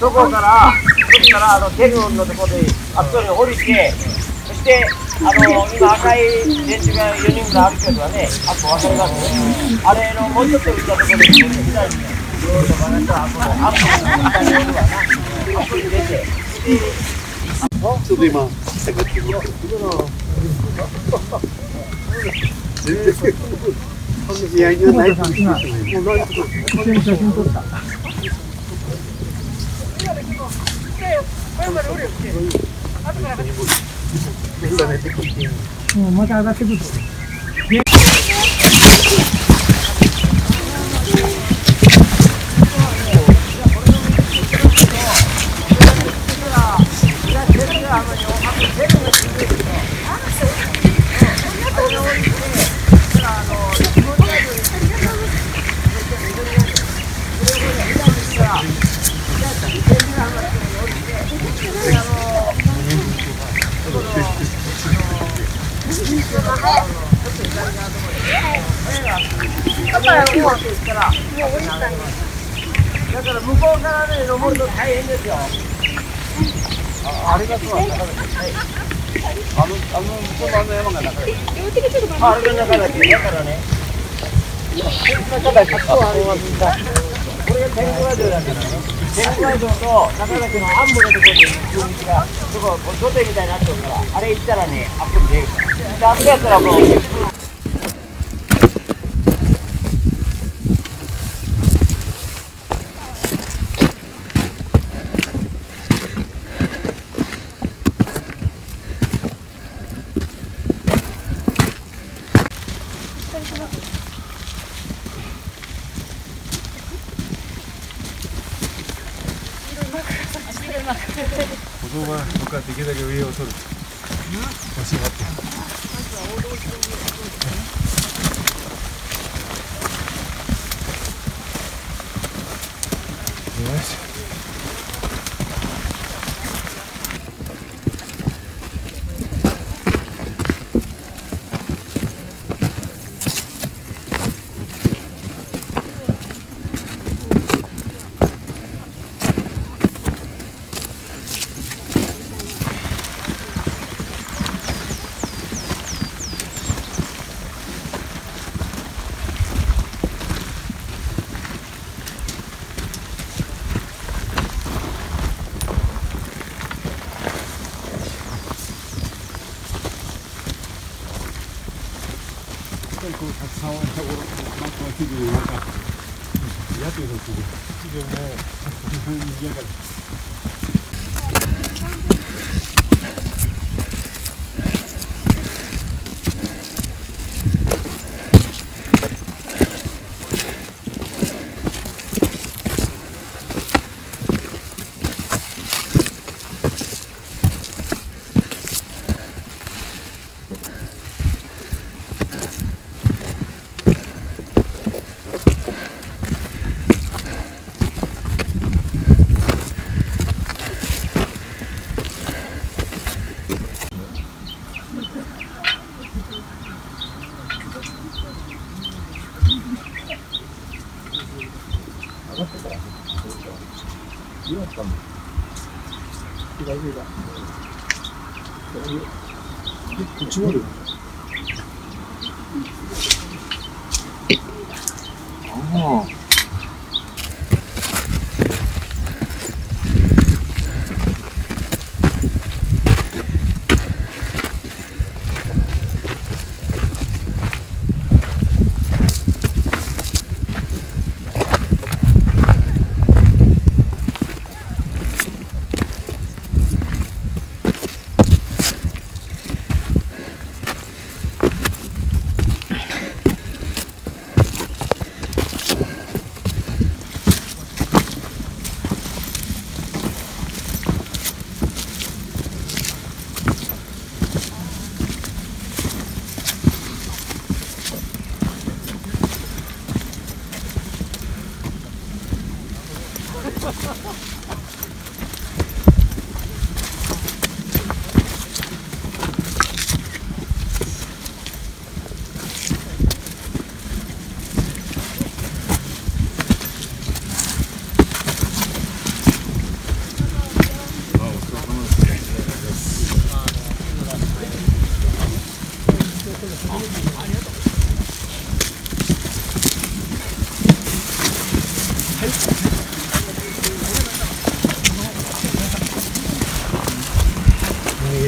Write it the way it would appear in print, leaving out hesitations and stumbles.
そこから、ゲルのところであそこに降りて、そして今赤い電柱が4人ぐらいあるけどね、あと分かりますね。あれのもうちょっと行ったところで、また上がってくる。Oh.